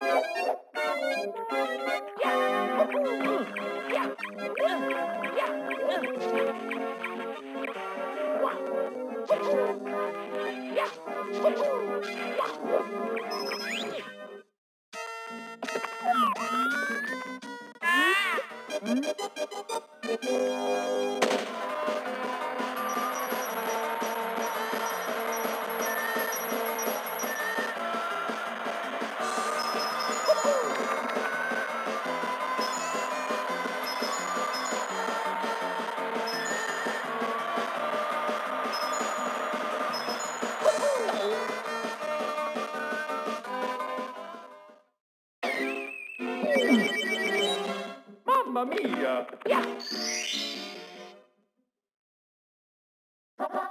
Mamma mia! Yeah! Go! Mamma mia! Yeah!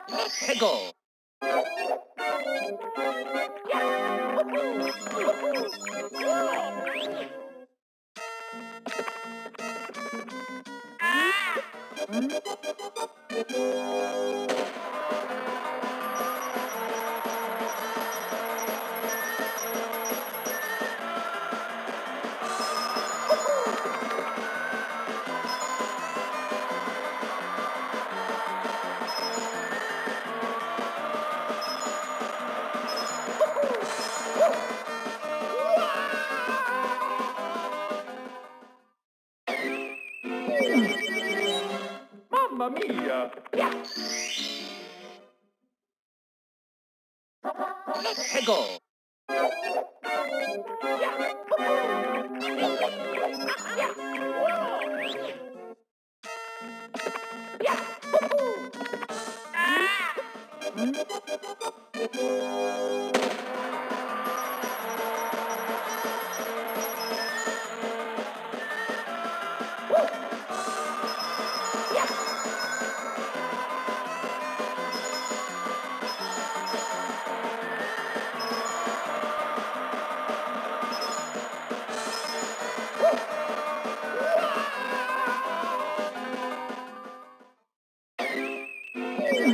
Let's go! Mamma mia! Let's go! Mamma mia! Let's go!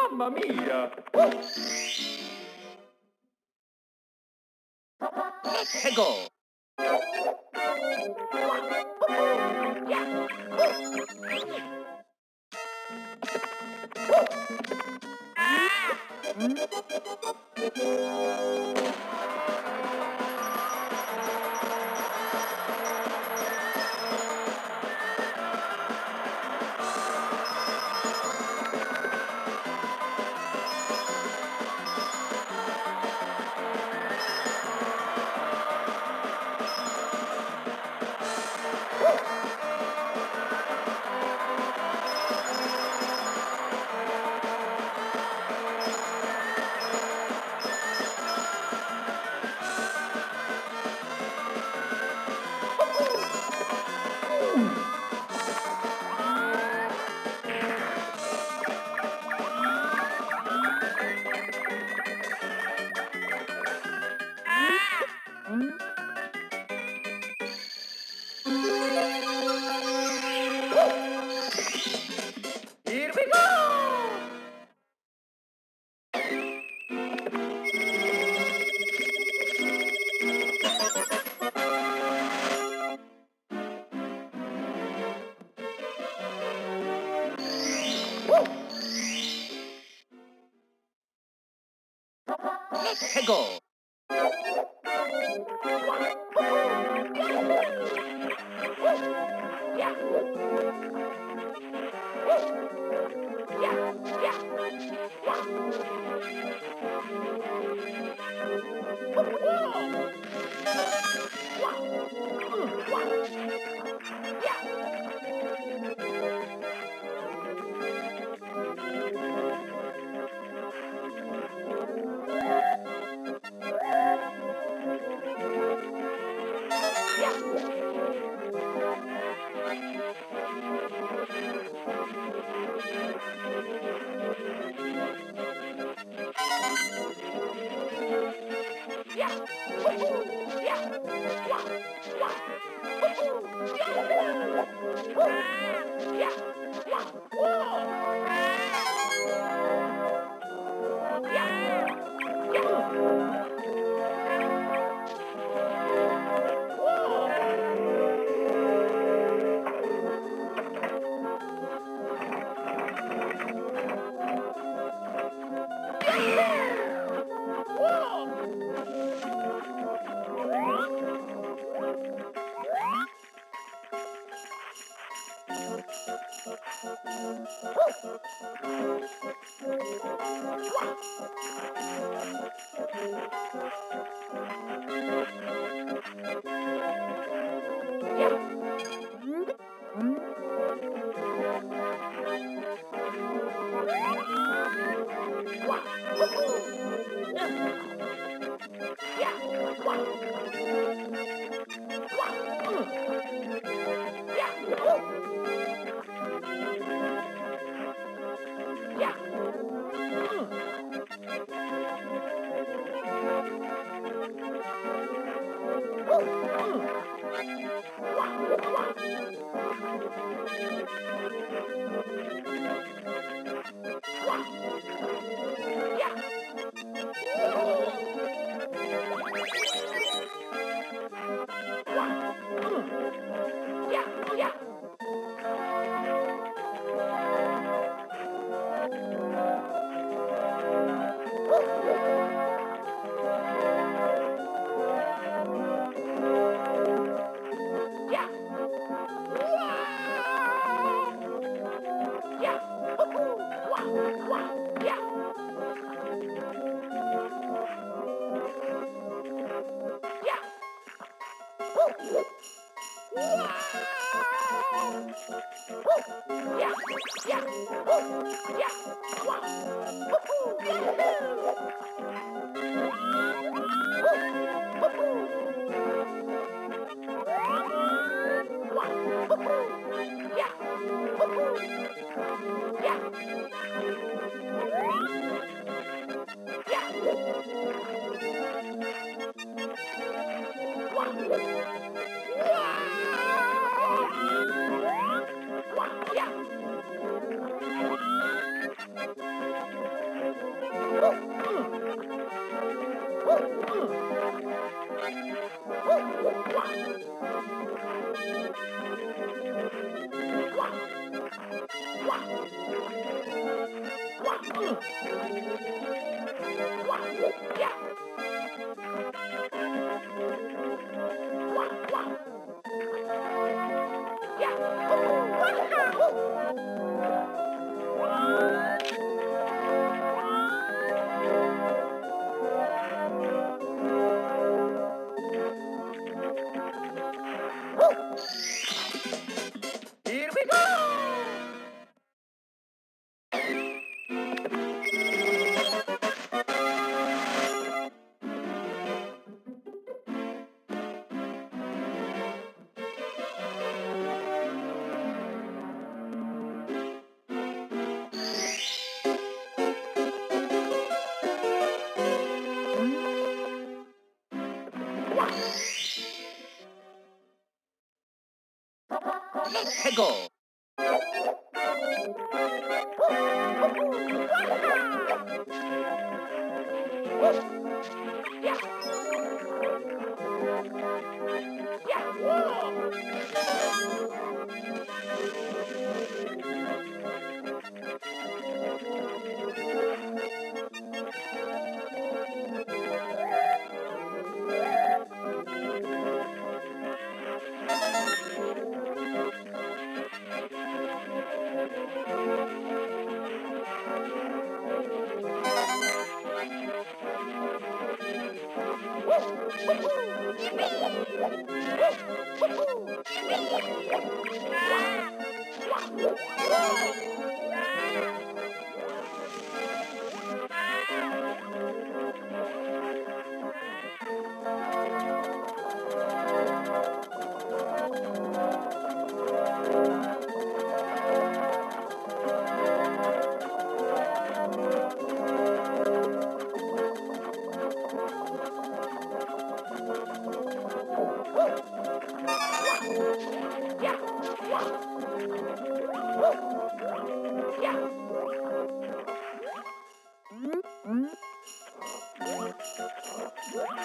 Mamma mia! Let's go! Go! Woo!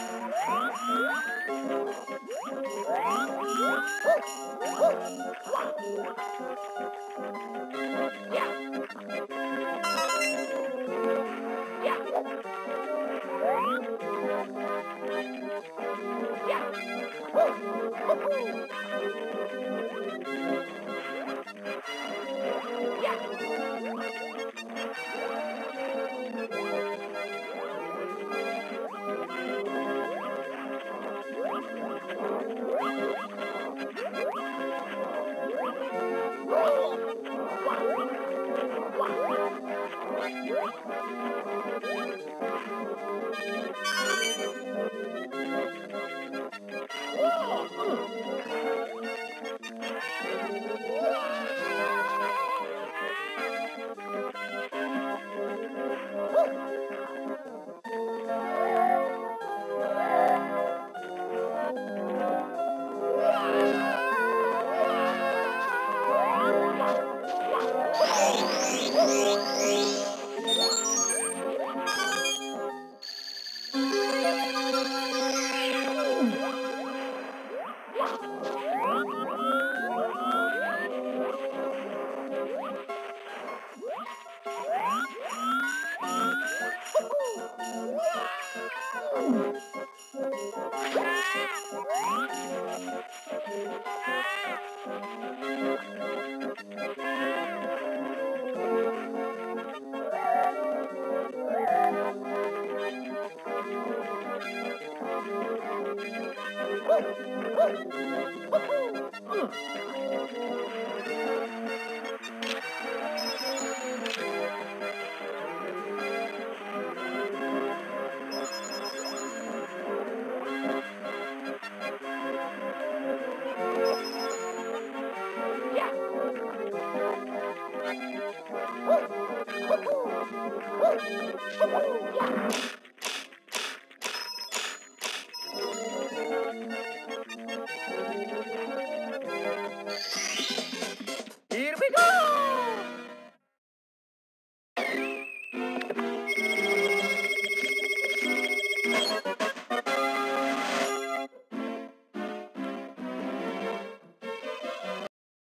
Woo! Woo!